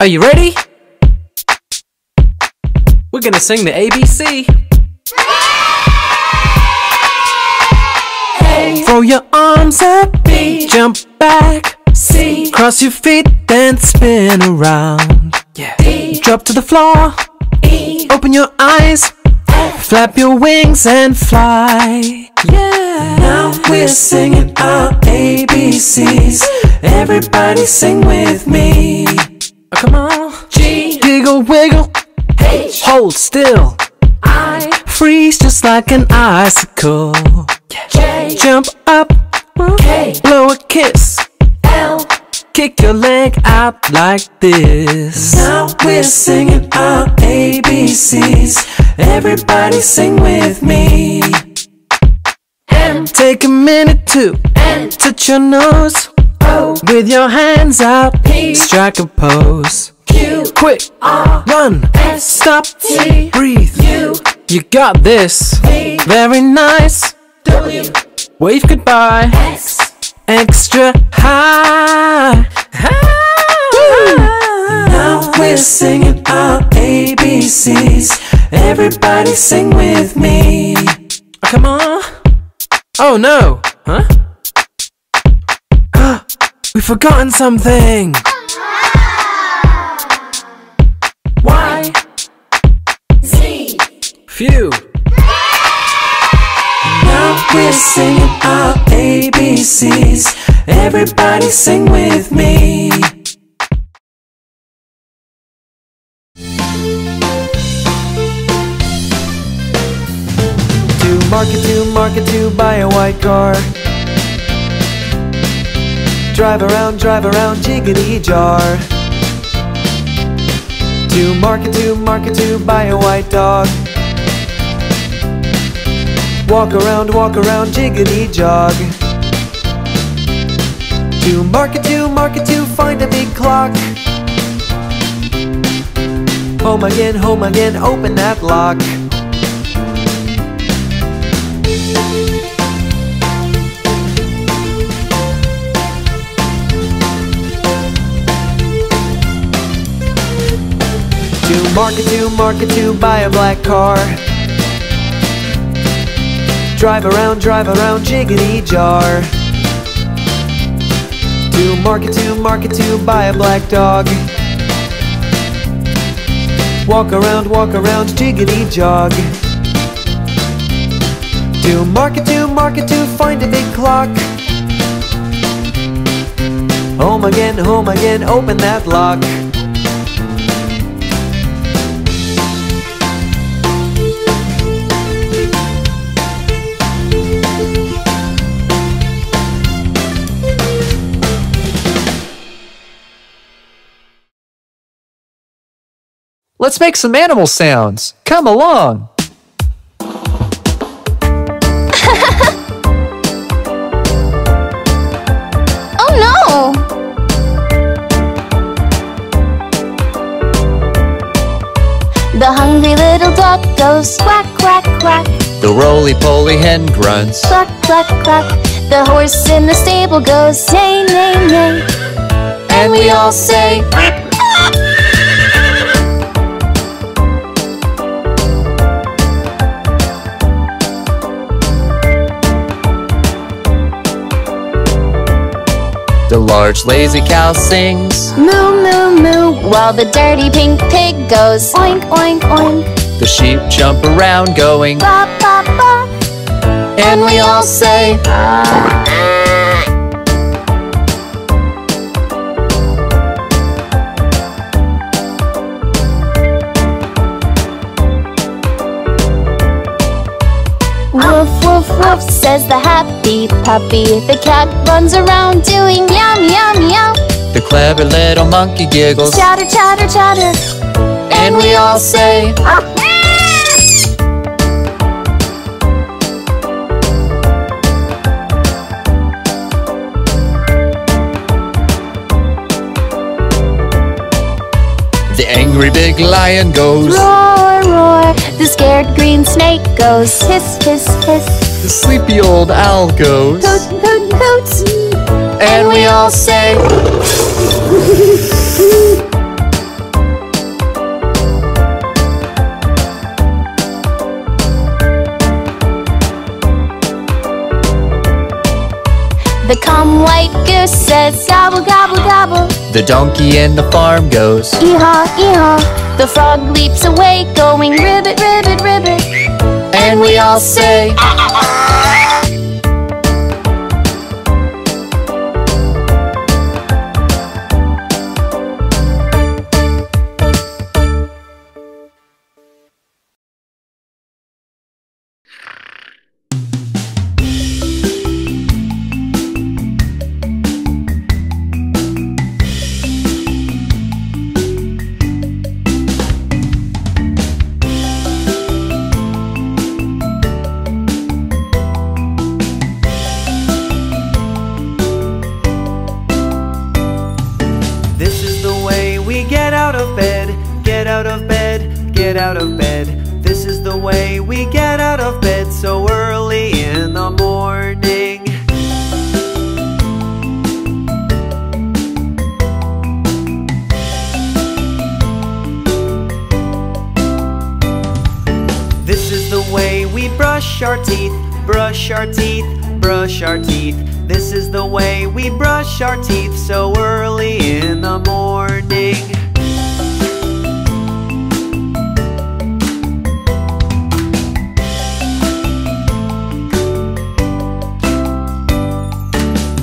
Are you ready? We're gonna sing the ABC. A. Throw your arms up. B. Jump back. C. Cross your feet, then spin around. Yeah. D. Drop to the floor. E. Open your eyes. F. Flap your wings and fly. Yeah. Now we're singing our ABCs. Everybody sing with me. Oh, come on. G. Giggle, wiggle. H. Hold still. I. Freeze just like an icicle. J. Jump up. K. Blow a kiss. L. Kick your leg out like this. Now we're singing our ABCs. Everybody sing with me. M. Take a minute to N. Touch your nose. O. With your hands out. P. Strike a pose. Q. Quick. R. Run. S. Stop. T. Breathe. U. You got this. V. Very nice. W. Wave goodbye. X. Extra high. High. Now we're singing our ABCs. Everybody sing with me. Oh, come on. Oh no. Huh? We've forgotten something. Y. Z. Phew. Now we're singing our ABCs. Everybody sing with me. To market to buy a white car. Drive around, jiggity jar. To market to buy a white dog. Walk around, jiggity jog. To market to find a big clock. Home again, open that lock. To market to buy a black car. Drive around, jiggity jar. To market to buy a black dog. Walk around, jiggity jog. To market to find a big clock. Home again, open that lock. Let's make some animal sounds. Come along. Oh no! The hungry little dog goes quack, quack, quack. The roly-poly hen grunts cluck, cluck, cluck. The horse in the stable goes neigh, neigh, neigh. And we all say quack. The large lazy cow sings moo, moo, moo. While the dirty pink pig goes oink, oink, oink. The sheep jump around going ba, ba, ba. And we all say ah, ah. Woof, woof, woof, says the happy puppy. The cat runs around doing yum, yum, yum. The clever little monkey giggles chatter, chatter, chatter. And we all say ah. The angry big lion goes roar, roar. The scared green snake goes hiss, hiss, hiss. The sleepy old owl goes toot, toot, toot. And we all say The calm white goose says gobble, gobble, gobble. The donkey in the farm goes ee-haw, ee-haw. The frog leaps away going ribbit, ribbit, ribbit. And we all say our teeth so early in the morning.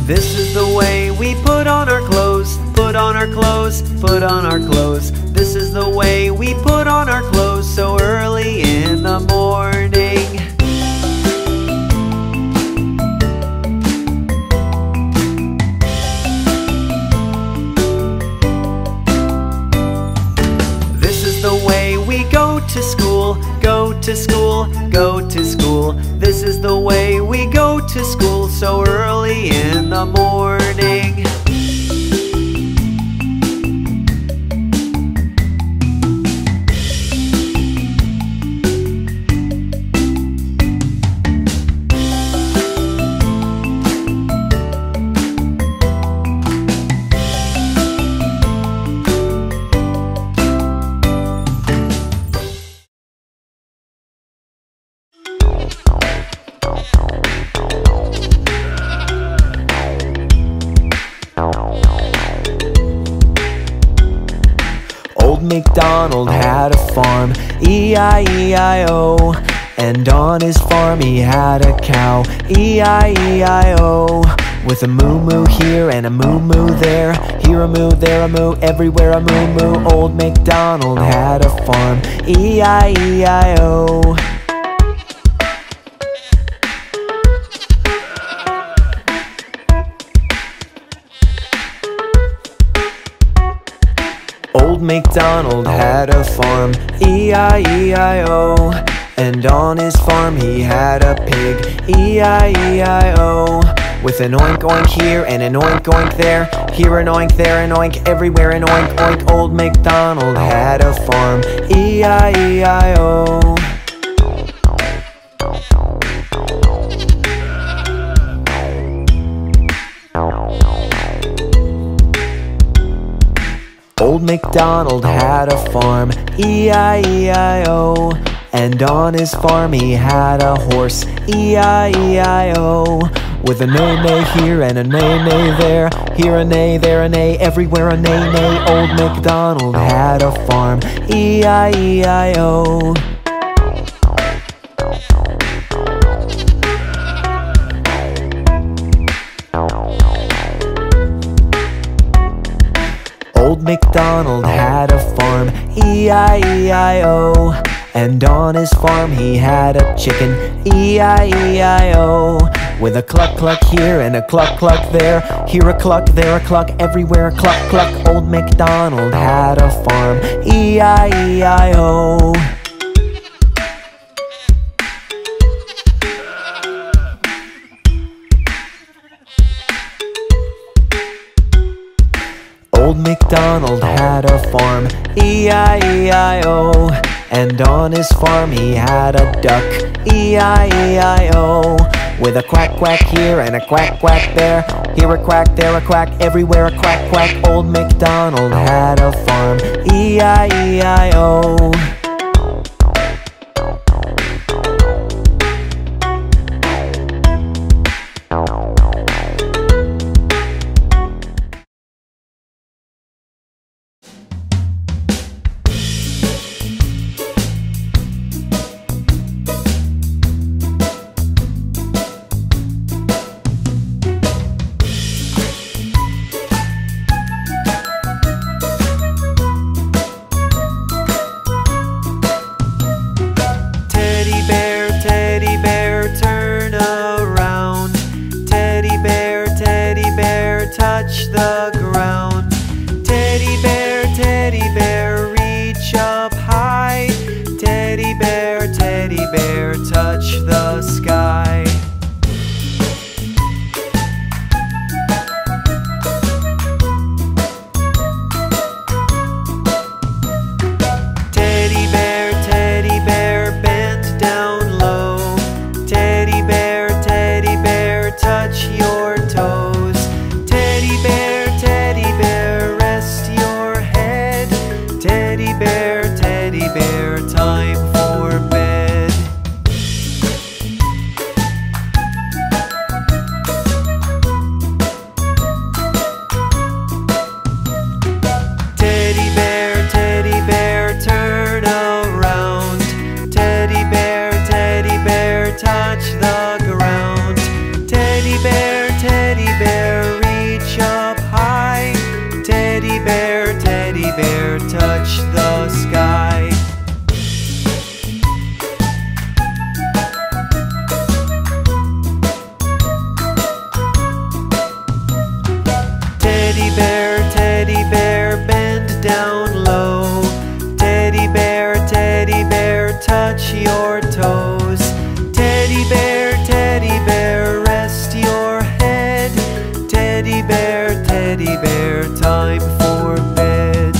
This is the way we put on our clothes, put on our clothes, put on our clothes. This is the way we put on our clothes so early in the morning. To school, go to school, go to school. This is the way we go to school so early in the morning. MacDonald had a farm, E-I-E-I-O. And on his farm he had a cow, E-I-E-I-O. With a moo-moo here and a moo-moo there, here a moo, there a moo, everywhere a moo-moo. Old MacDonald had a farm, E-I-E-I-O. Old MacDonald had a farm, E-I-E-I-O. And on his farm he had a pig, E-I-E-I-O. With an oink oink here and an oink oink there, here an oink, there an oink, everywhere an oink oink. Old MacDonald had a farm, E-I-E-I-O. Old MacDonald had a farm, E-I-E-I-O. And on his farm he had a horse, E-I-E-I-O. With a neigh-neigh here and a neigh-neigh there, here a neigh, there a neigh, everywhere a neigh-neigh. Old MacDonald had a farm, E-I-E-I-O. Old MacDonald had a farm, E-I-E-I-O. And on his farm he had a chicken, E-I-E-I-O. With a cluck cluck here and a cluck cluck there, here a cluck, there a cluck, everywhere a cluck cluck. Old MacDonald had a farm, E-I-E-I-O. Old MacDonald had a farm, E-I-E-I-O. And on his farm he had a duck, E-I-E-I-O. With a quack quack here and a quack quack there, here a quack, there a quack, everywhere a quack quack. Old MacDonald had a farm, E-I-E-I-O. spare time for bed. Teddy bear, turn around. Teddy bear, touch the ground. Teddy bear, reach up high. Teddy bear, touch the sky. Teddy bear, bend down low. Teddy bear, touch your toes. Teddy bear, rest your head. Teddy bear, time for bed.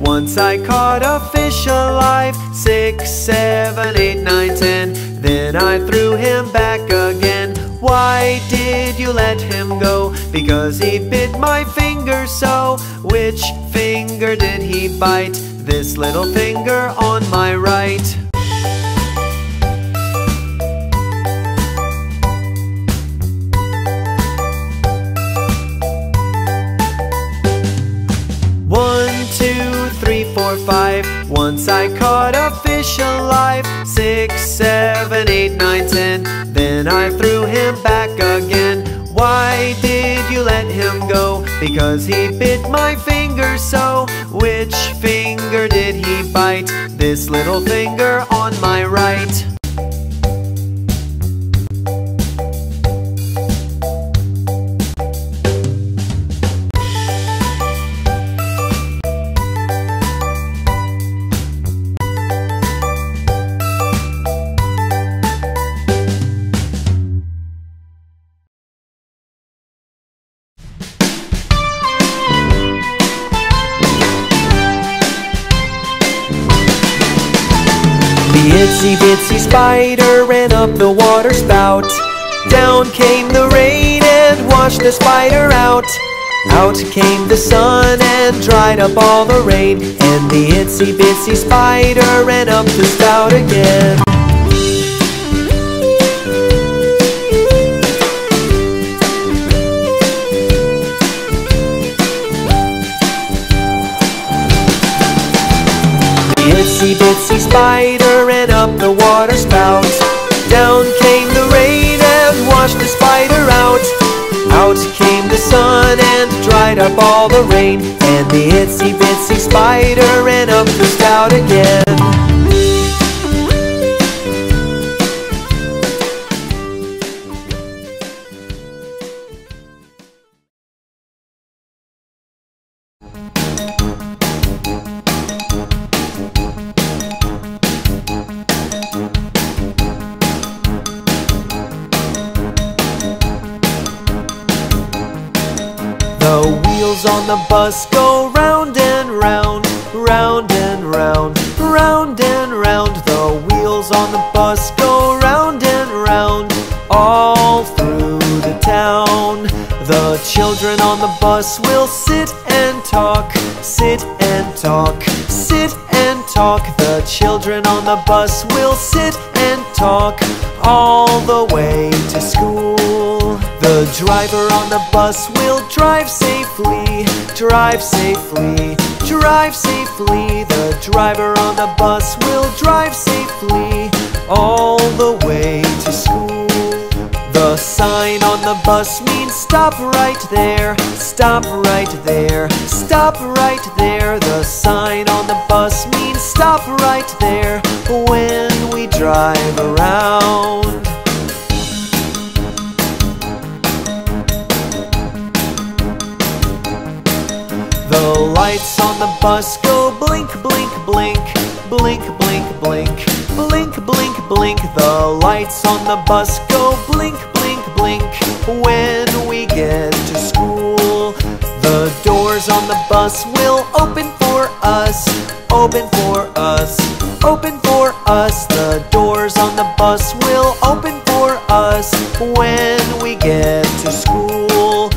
Once I caught a fish alive. 6, 7, 8, 9, 10. Then I threw him back again. Why did you let him go? Because he bit my finger so. Which finger did he bite? This little finger on my right. Once I caught a fish alive. 6, 7, 8, 9, 10. Then I threw him back again. Why did you let him go? Because he bit my finger so. Which finger did he bite? This little finger on my right. The itsy-bitsy spider ran up the water spout. Down came the rain and washed the spider out. Out came the sun and dried up all the rain. And the itsy-bitsy spider ran up the spout again. The itsy-bitsy spider ran up the water spout. Down came the rain and washed the spider out. Out came the sun and dried up all the rain. And the itsy-bitsy spider ran up the spout again. The wheels on the bus go round and round, round and round, round and round. The wheels on the bus go round and round, all through the town. The children on the bus will sit and talk, sit and talk, sit and talk. The children on the bus will sit and talk all the way to school. The driver on the bus will drive safely, drive safely, drive safely. The driver on the bus will drive safely all the way to school. The sign on the the bus means stop right there, stop right there, stop right there. The sign on the bus means stop right there when we drive around. The lights on the bus go blink, blink, blink, blink, blink, blink, blink, blink, blink. The lights on the bus go blink, blink, blink when we get to school. The doors on the bus will open for us, open for us, open for us. The doors on the bus will open for us when we get to school.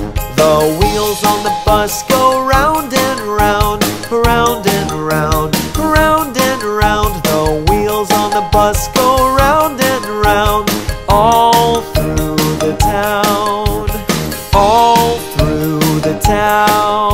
The wheels on the bus go round and round, round and round, round and round. The wheels on the bus go round and round, all through the town, all through the town.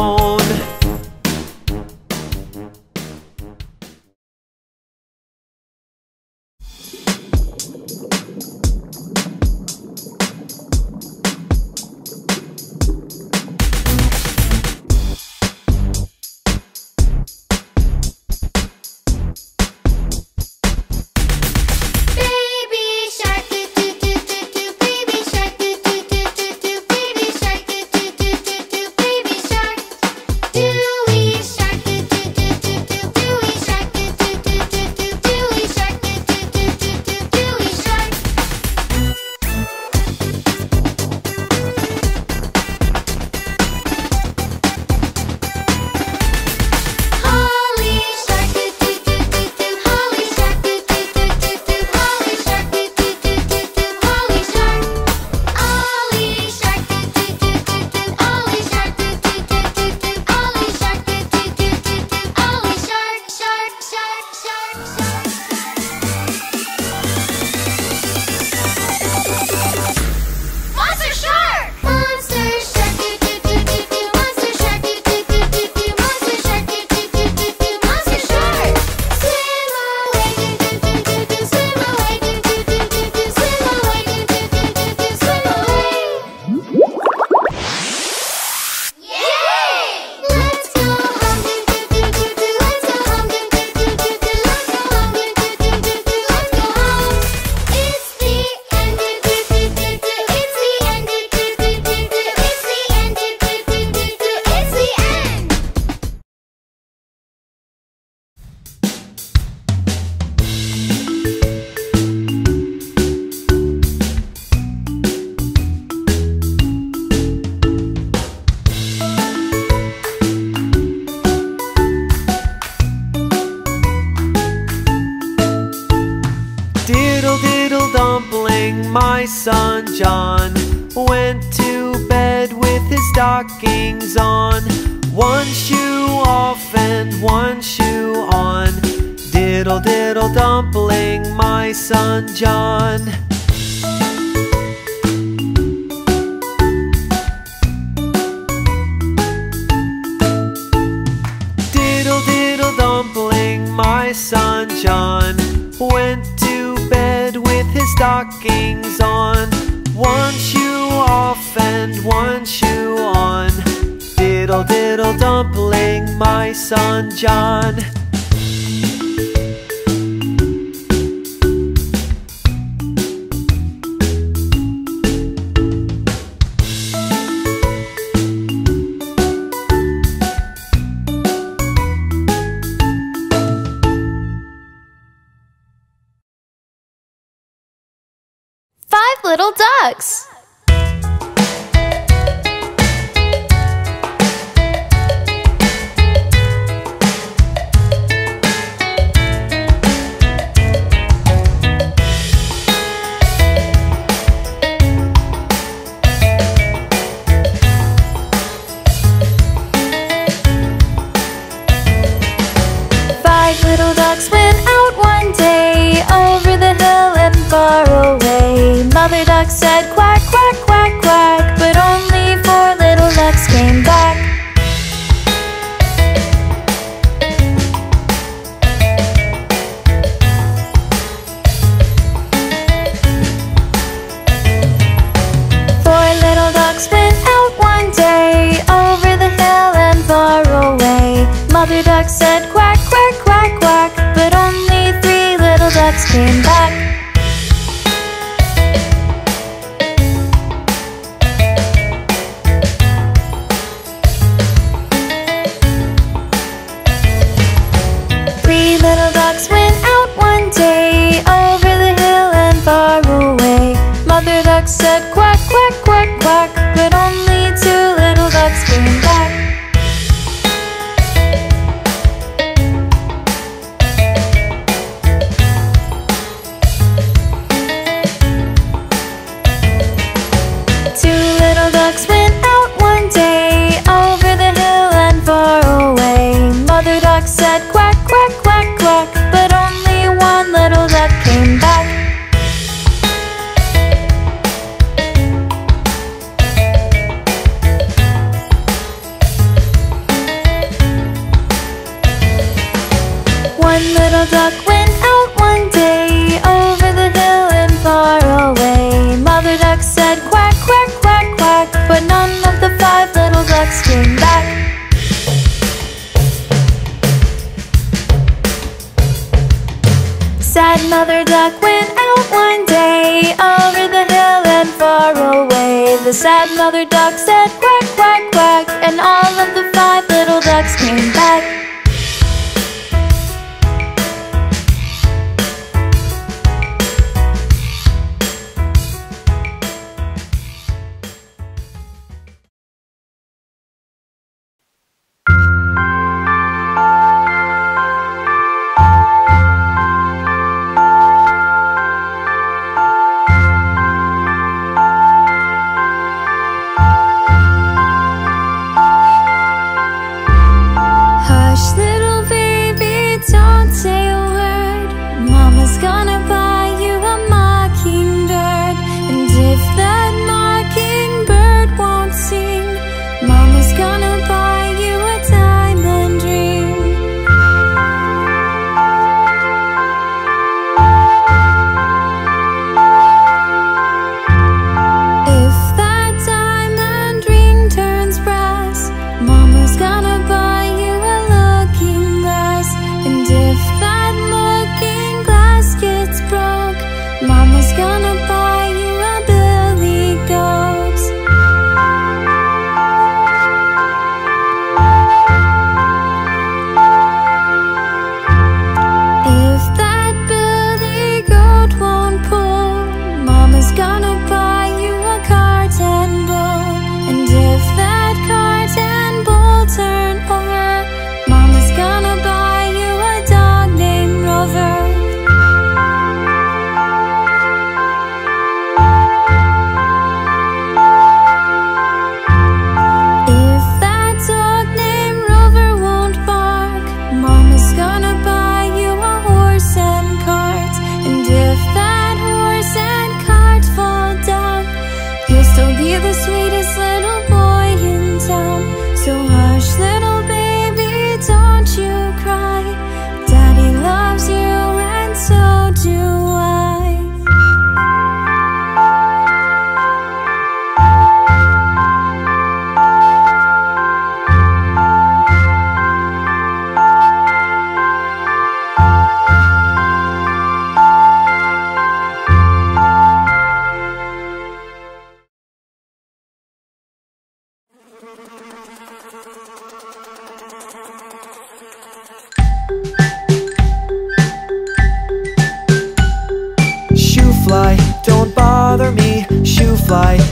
My son John went to bed with his stockings on, one shoe off and one shoe on. Diddle diddle dumpling, my son John. Diddle diddle dumpling, my son John went to bed with his stockings on, one shoe off and one shoe on. Diddle diddle dumpling, my son John. Little ducks. Five little ducks went out one day, over the hill and far away. Mother duck said quack, quack. clouds came back. Three little ducks went out one day, over the hill and far away. Mother duck said quack, quack, quack, quack, but only two little ducks came back. One little duck went out one day, over the hill and far away. Mother duck said quack, quack, quack, quack, but none of the five little ducks came back. Sad mother duck went out one day, over the hill and far away. The sad mother duck said quack, quack, quack, and all of the five little ducks came back.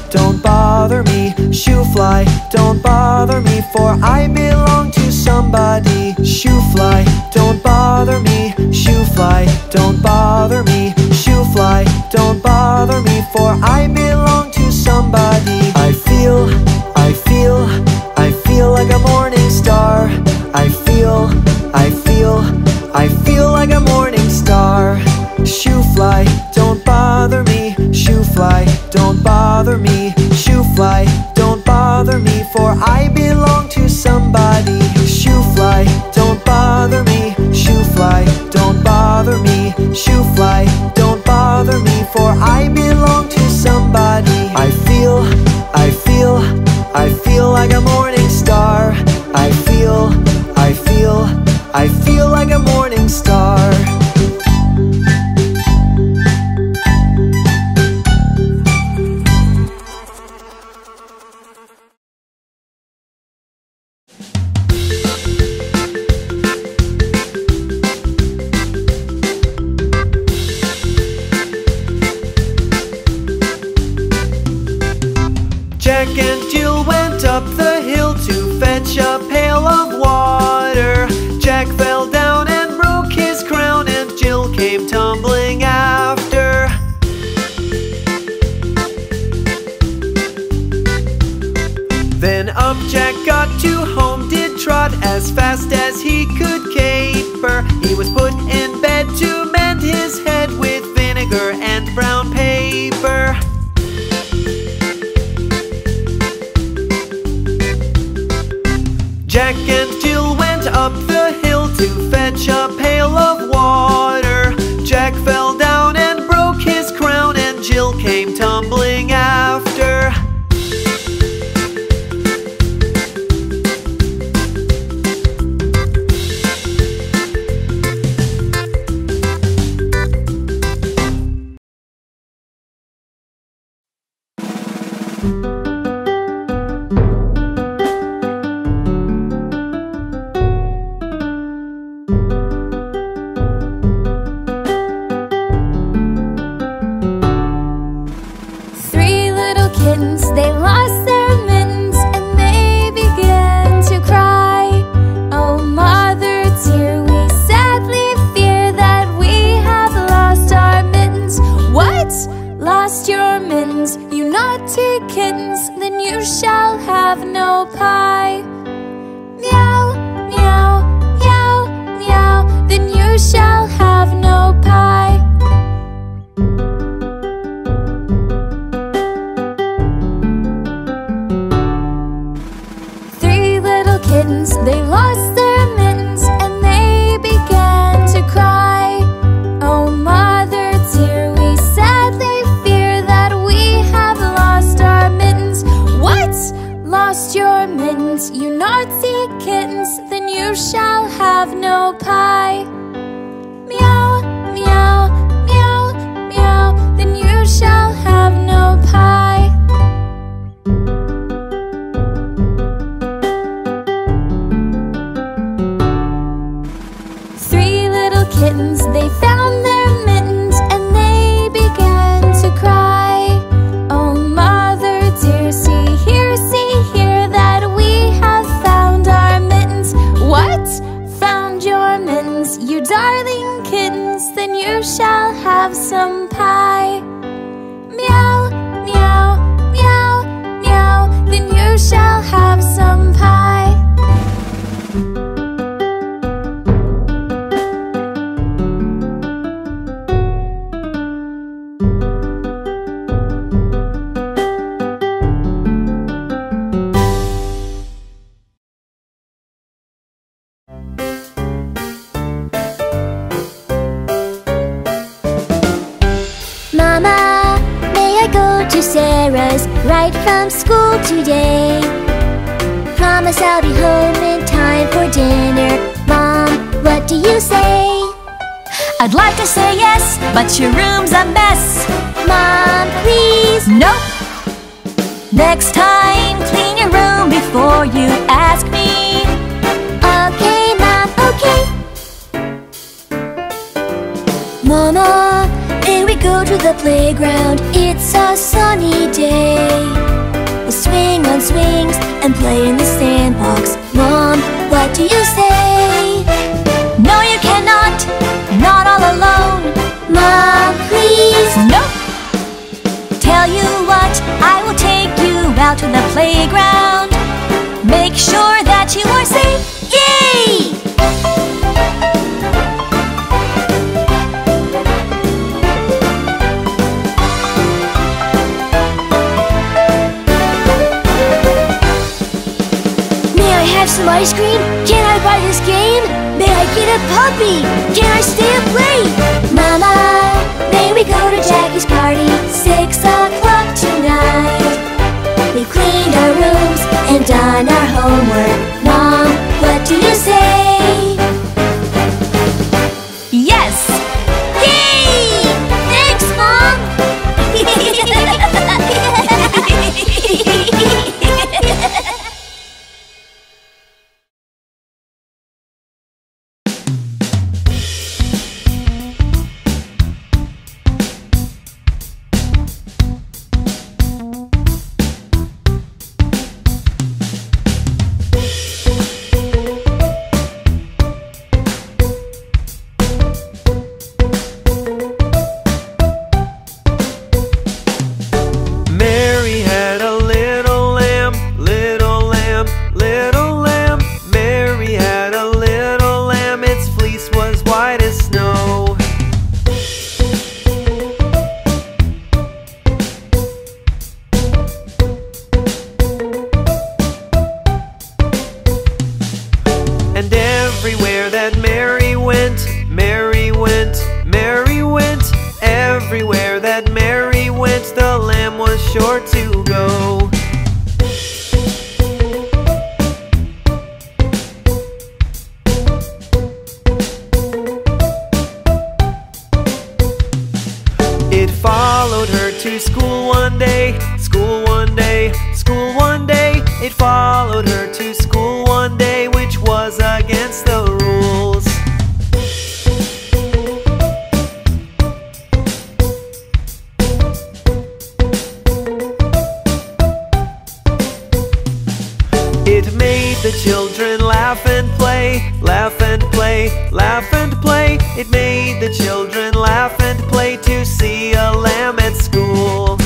Don't bother me, for I belong to somebody. Shoo fly, don't bother me. Shoo fly, don't bother me. Shoo fly, don't bother me, for I belong to somebody. I feel like a morning star. I feel like a morning star. Shoo fly, don't bother me. Shoo fly, don't bother me. Shoo fly, don't bother me, for I belong to somebody. Shoo fly, don't bother me. Shoo fly, don't bother me. Shoo fly, don't bother me, for I belong to somebody. I feel like a morning star. I feel like a morning star. fetch a pail of water. Jack fell down and broke his crown, and Jill came tumbling after. Then up Jack got to home, did trot as fast as he could caper. He was put in bed to mend his head with vinegar and brown paper. Jack and Jill went up the hill to fetch a pail of water. Jack fell down and broke his crown, and Jill came tumbling after. It followed her to school one day, school one day, school one day. It followed her to school one day, which was against the rules. It made the children laugh and play, laugh and play, laugh and play. It made the children laugh and play to see a lamb at school.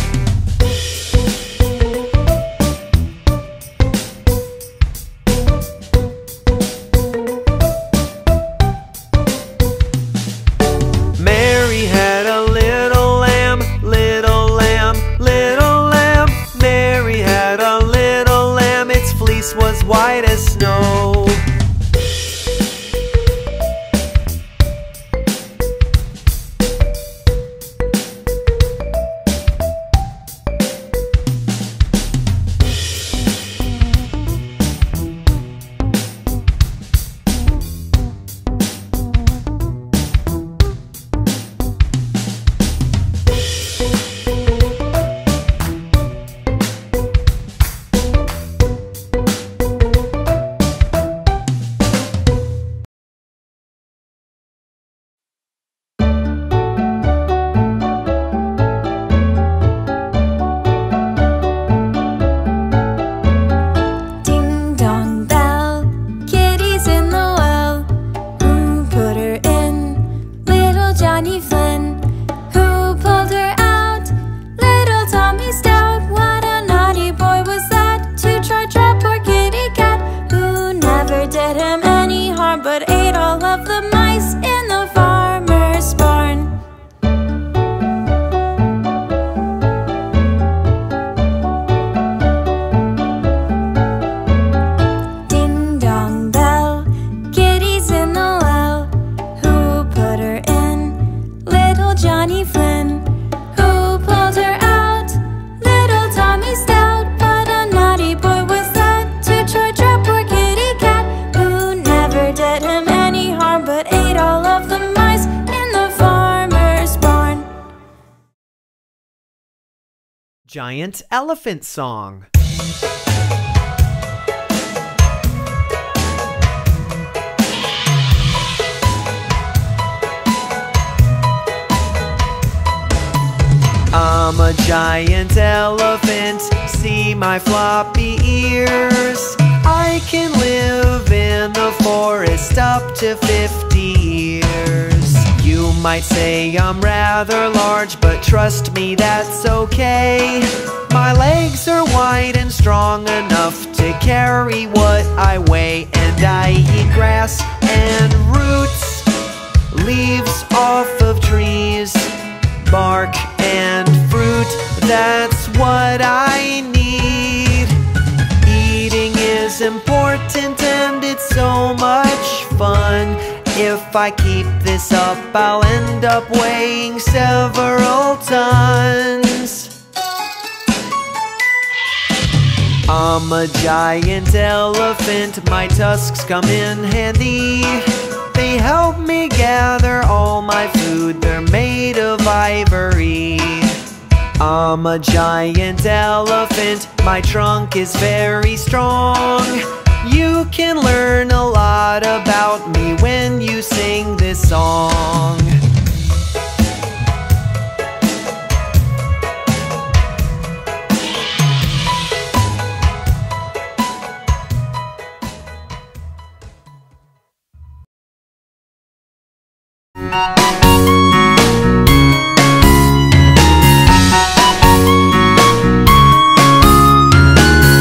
Mary had a little lamb, little lamb, little lamb. Mary had a little lamb, its fleece was white as snow. Giant Elephant Song. I'm a giant elephant, see my floppy ears. I can live in the forest up to 50 years. You might say I'm rather large, but trust me, that's okay. My legs are wide and strong enough to carry what I weigh. And I eat grass and roots, leaves off of trees, bark and fruit. That's what I need. Eating is important and it's so much fun. If I keep this up, I'll end up weighing several tons. I'm a giant elephant, my tusks come in handy. They help me gather all my food, they're made of ivory. I'm a giant elephant, my trunk is very strong. You can learn a lot about me when you sing this song.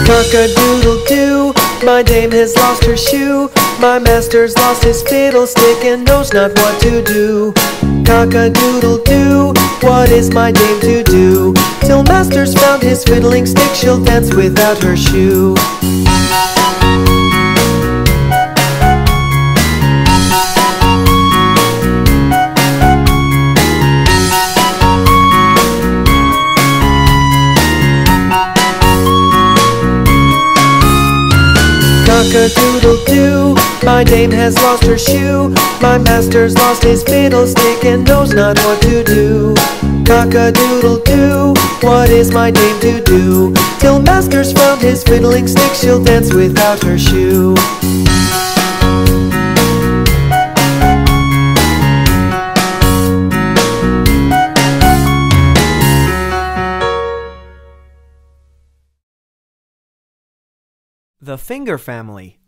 Cock-a-doodle-doo, my dame has lost her shoe. My master's lost his fiddlestick and knows not what to do. Cock-a-doodle-doo, what is my dame to do? Till master's found his fiddling stick, she'll dance without her shoe. Cock-a-doodle-doo, my dame has lost her shoe. My master's lost his fiddlestick and knows not what to do. cock-a-doodle-doo, what is my dame to do? Till maskers from his fiddling stick, she'll dance without her shoe. The finger family.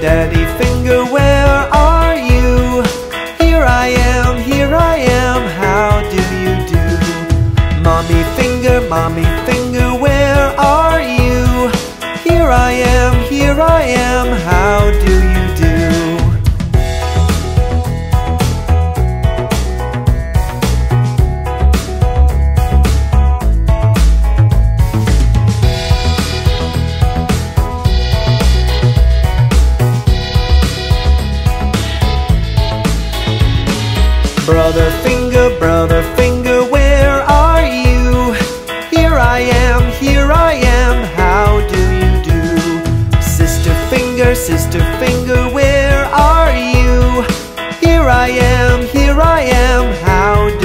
Daddy finger, where are you? Here I am, how do you do? Mommy finger, where are you? Here I am, how do you Brother finger, where are you? Here I am, how do you do? Sister finger, where are you? Here I am, how do you do?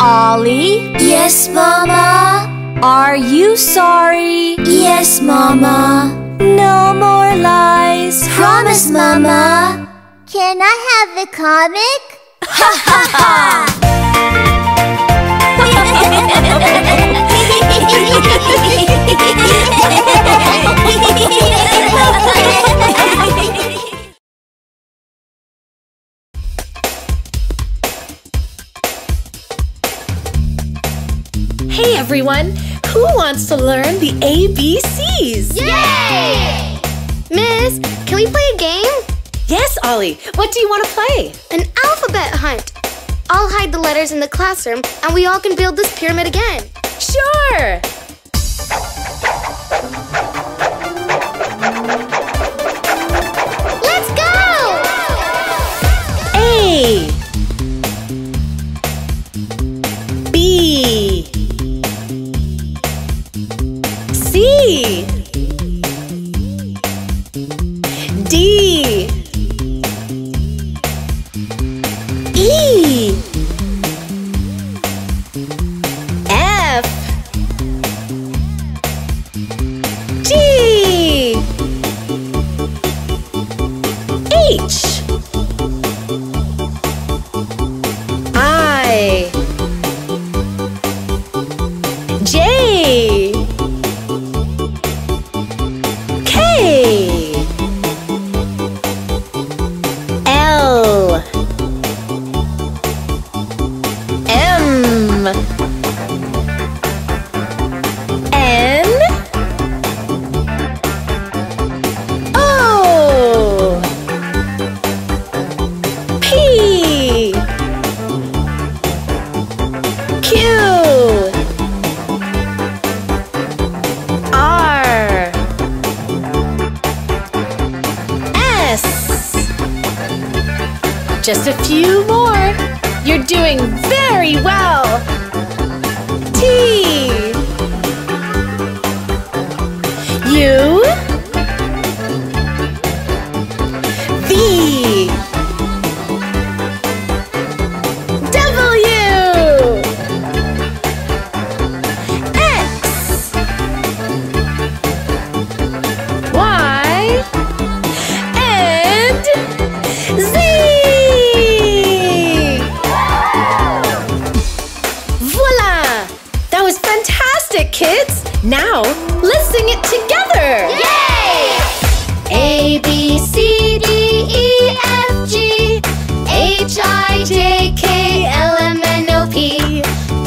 Ollie, yes, Mama. Are you sorry? Yes, Mama. No more lies. Promise, Mama. Can I have the comic? Ha ha ha! Hey everyone, who wants to learn the ABCs? Yay! Miss, can we play a game? Yes, Ollie. What do you want to play? An alphabet hunt. I'll hide the letters in the classroom and we all can build this pyramid again. Sure! Let's go! A. Just a few more. You're doing very well. T. U. V. W. X. Y. And Z. Kids, now let's sing it together! Yay! A, B, C, D, E, F, G, H, I, J, K, L, M, N, O, P,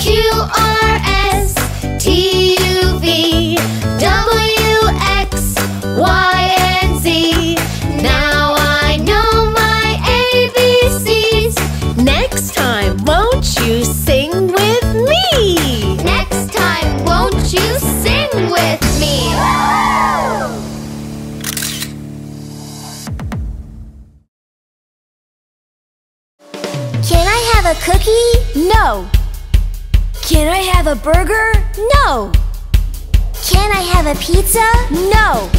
Q, R, S, T, U, V, W, X, Y, and Z. Now I know my ABCs. Next time, won't you sing with me? Next time, won't you sing with me? Can I have a cookie? No. Can I have a burger? No. Can I have a pizza? No.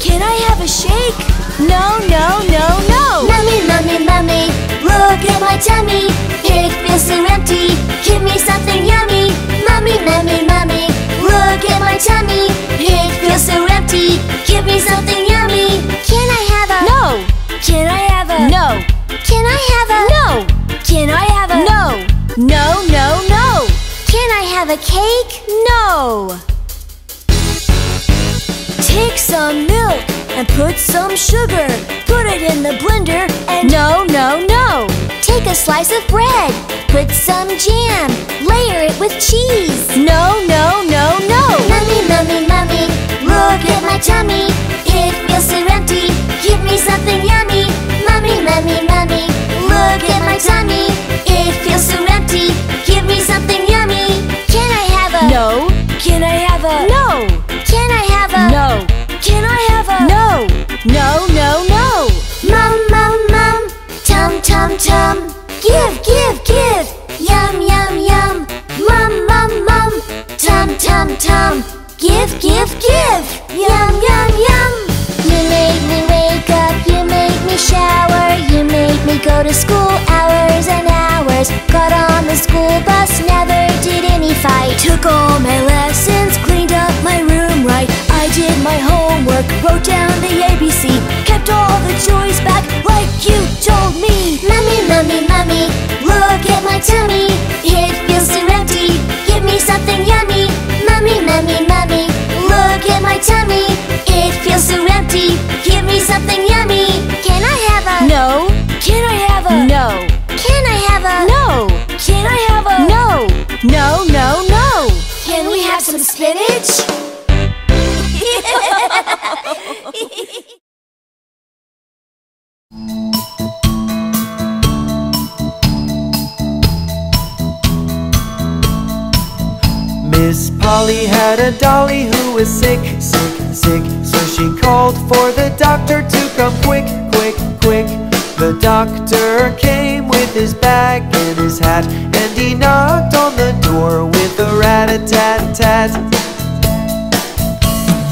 Can I have a shake? No, no, no, no. Mummy, mummy, mummy, look at my tummy. Big fists are empty. Give me something yummy. Mummy, mummy, mummy, look at my tummy. It feels so empty. Give me something yummy. Can I have a no? Can I have a no? Can I have a no? Can I have a no? No, no, no. Can I have a cake? No. Take some milk and put some sugar. Put it in the blender and no, no, no. Take a slice of bread. Put some jam. Layer it with cheese. No, no, no, no. Mummy, mummy, mummy, look at my tummy. It feels so empty. Give me something yummy. Mummy, mummy, mummy, look at my tummy. It feels so empty. Give me something yummy. Can I have a no? Can I have a no? Can I have a no? Can I have a no? No, no, no. Mum, mum, mum, tum, tum, tum. Give, give, give! Yum, yum, yum! Mum, mum, mum! Tum, tum, tum! Give, give, give! Yum, yum, yum! You make me wake up, you make me shower, you make me go to school hours and hours. Got on the school bus, never did any fight. Took all my lessons, cleaned up my room right. I did my homework, wrote down the ABC, kept all the joys back like you told me. Mummy, mummy, mummy, look at my tummy. It feels so empty. Give me something yummy. Mummy, mummy, mummy, look at my tummy. It feels so empty. Give me something yummy. Can I have a no? Can I have a no? Can I have a no? Can I have a no? No, no, no. Can we have some spinach? Miss Polly had a dolly who was sick, sick, sick. So she called for the doctor to come quick, quick, quick. The doctor came with his bag and his hat, and he knocked on the door with a rat-a-tat-tat.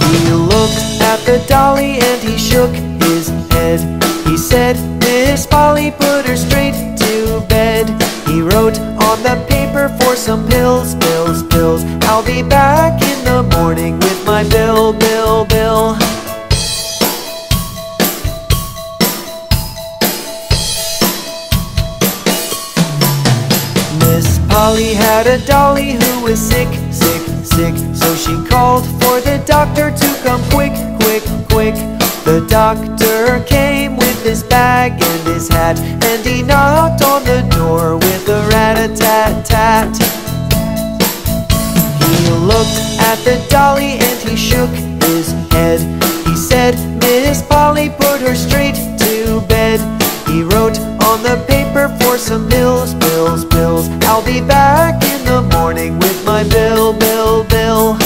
He looked at the dolly and he shook his head. He said, Miss Polly, put her straight to bed. He wrote on the paper for some pills, pills, pills. I'll be back in the morning with my bill, bill, bill. Miss Polly had a dolly who was sick, sick, sick. So she called for the doctor to come quick, quick, quick. The doctor came with his bag and his hat, and he knocked on the door with a rat-a-tat-tat. He looked at the dolly and he shook his head. He said, Miss Polly, put her straight to bed. He wrote on the paper for some bills, bills, bills. I'll be back in the morning with my bill, bill, bill.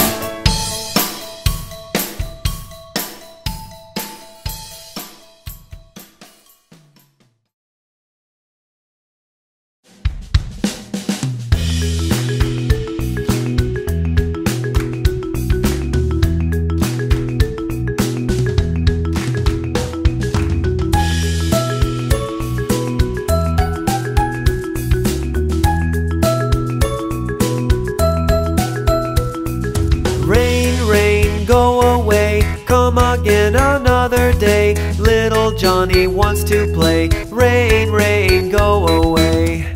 another day. Little Johnny wants to play. Rain, rain, go away.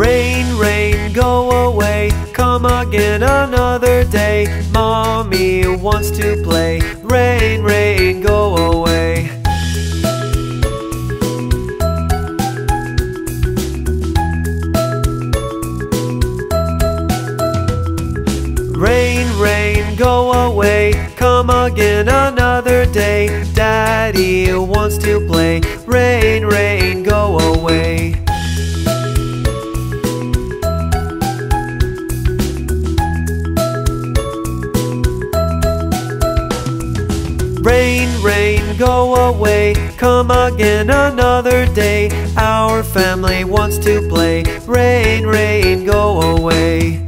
Rain, rain, go away. Come again another day. Mommy wants to play. Rain, rain, go away. Rain, rain, go away. Come again another day. Daddy wants to play. Rain, rain, go away. Rain, rain, go away. Come again another day. Our family wants to play. Rain, rain, go away.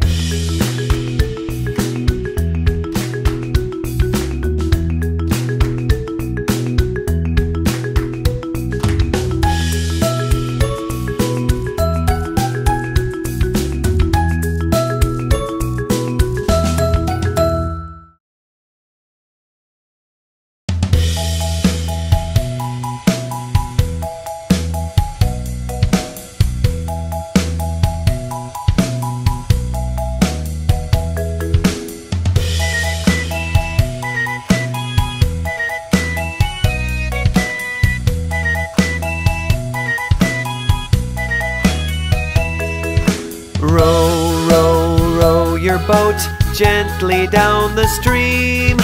Boat gently down the stream.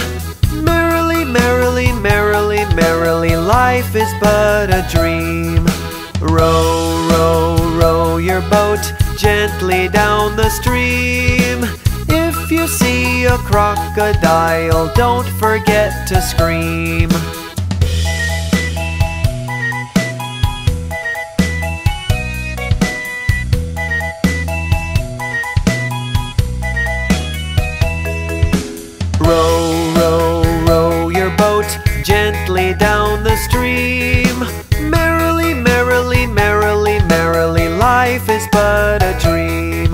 Merrily, merrily, merrily, merrily, life is but a dream. Row, row, row your boat gently down the stream. If you see a crocodile, don't forget to scream. Gently down the stream. Merrily, merrily, merrily, merrily, life is but a dream.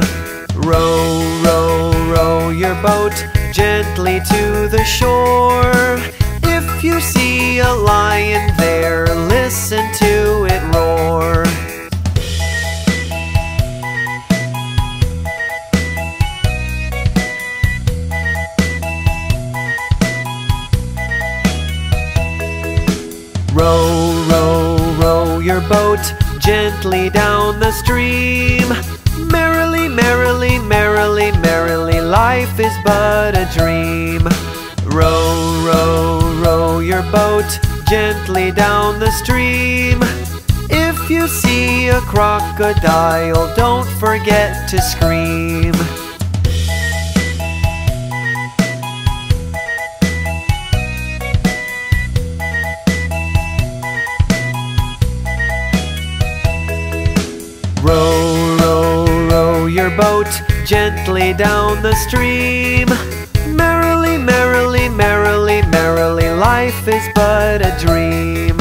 Row, row, row your boat gently to the shore. If you see a lion there, listen to it roar. Row, row, row your boat gently down the stream. Merrily, merrily, merrily, merrily, life is but a dream. Row, row, row your boat gently down the stream. If you see a crocodile, don't forget to scream. Row, row, row your boat gently down the stream. Merrily, merrily, merrily, merrily, life is but a dream.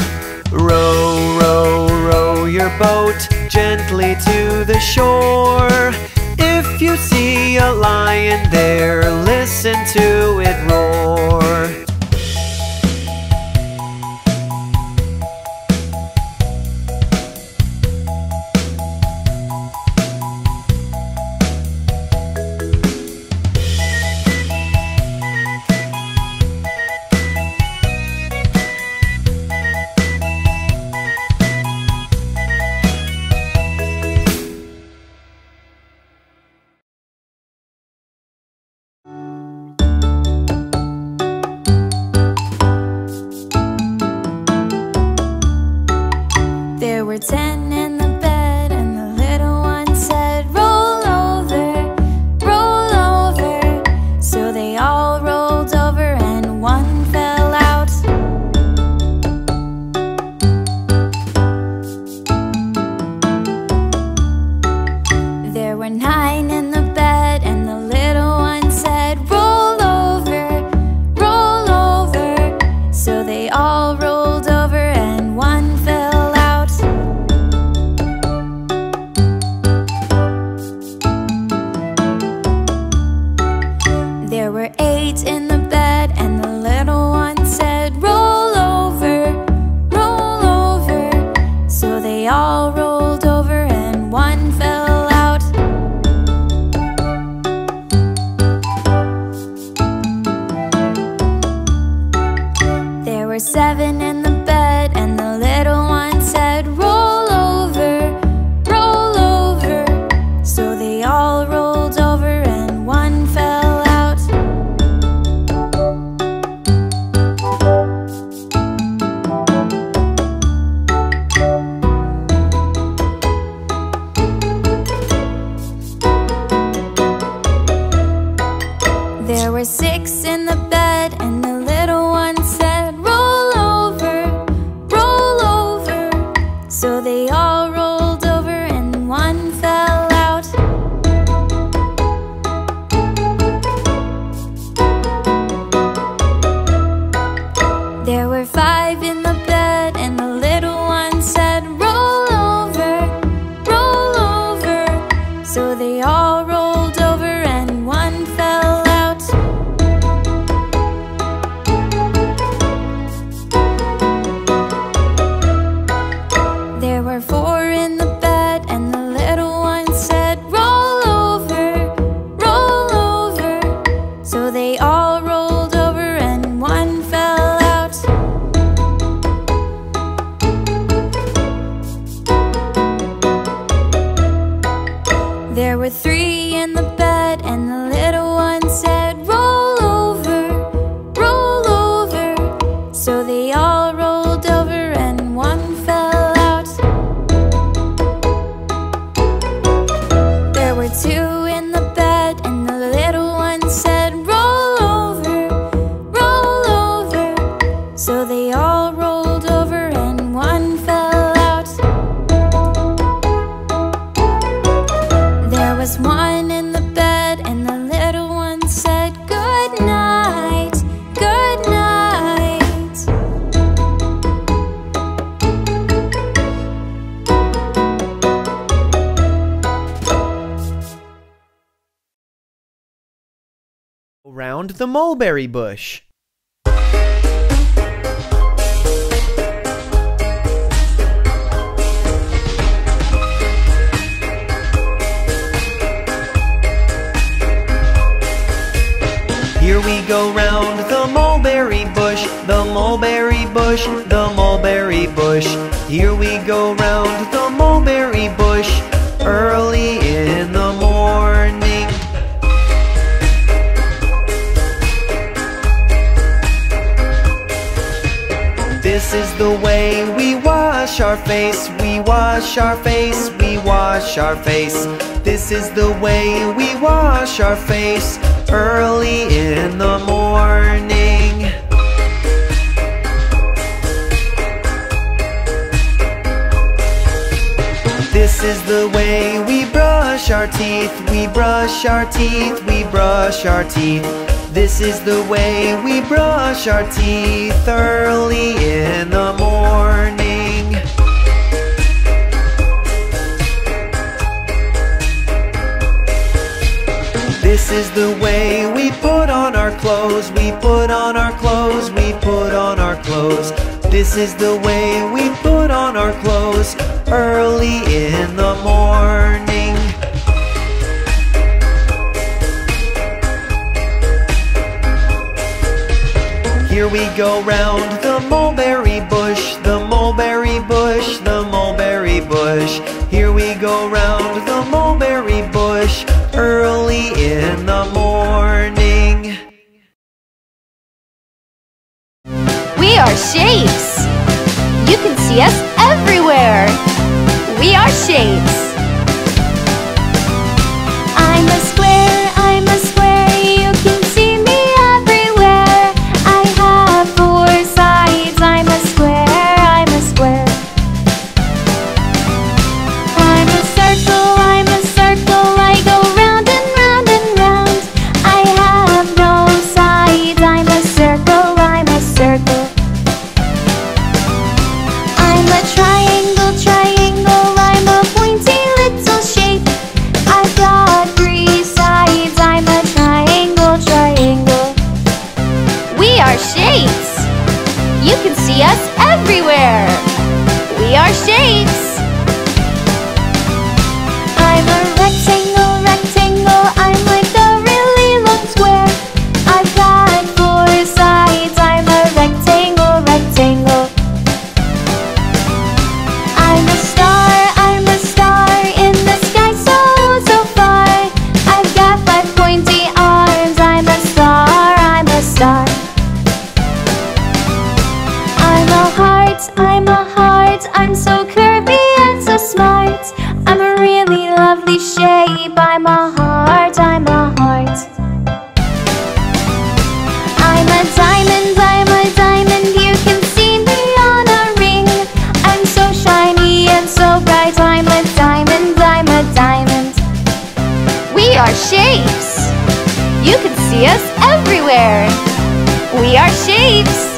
Row, row, row your boat gently to the shore. If you see a lion there, listen to it roar. were eight in the bed, and the little one said, roll over, roll over. So they all rolled over and one fell out. There were seven in the bed, and the little one said, roll over, roll over. So they all rolled over and one fell out. There were six in the bed, and the little one said, roll over, roll over. So they all rolled over and one fell out. There were five in the bed, and the little one said, roll over, roll over. So they all rolled over and one fell out. There were four in the bed, and the little one said, roll over, roll over. So they all rolled over and one fell out. There were three in the bed, and the little one said, roll over, roll over. So they all rolled over and one fell out. There were two in the bed, and the little one said, roll over, roll over. So they all rolled over and one fell out. There was one in the bed, and the little one said, good night, good night. Around the mulberry bush. Here we go round the mulberry bush, the mulberry bush, the mulberry bush. Here we go round the mulberry bush, early in the morning. This is the way we wash our face, we wash our face, we wash our face. This is the way we wash our face, early in the morning. This is the way we brush our teeth, we brush our teeth, we brush our teeth. This is the way we brush our teeth, early in the morning. This is the way we put on our clothes, we put on our clothes, we put on our clothes. This is the way we put on our clothes, early in the morning. Here we go round the mulberry bush, the mulberry bush, the mulberry bush. Here we go round the mulberry bush, early in the morning. We are shapes. You can see us everywhere. We are shapes. I'm a square, you can see me everywhere. I have four sides, I'm a square, I'm a square. I'm a circle, I'm a circle, I go round and round and round. I have no sides, I'm a circle, I'm a circle. I'm a triangle, triangle, I'm a pointy us. You can see us everywhere. We are shapes.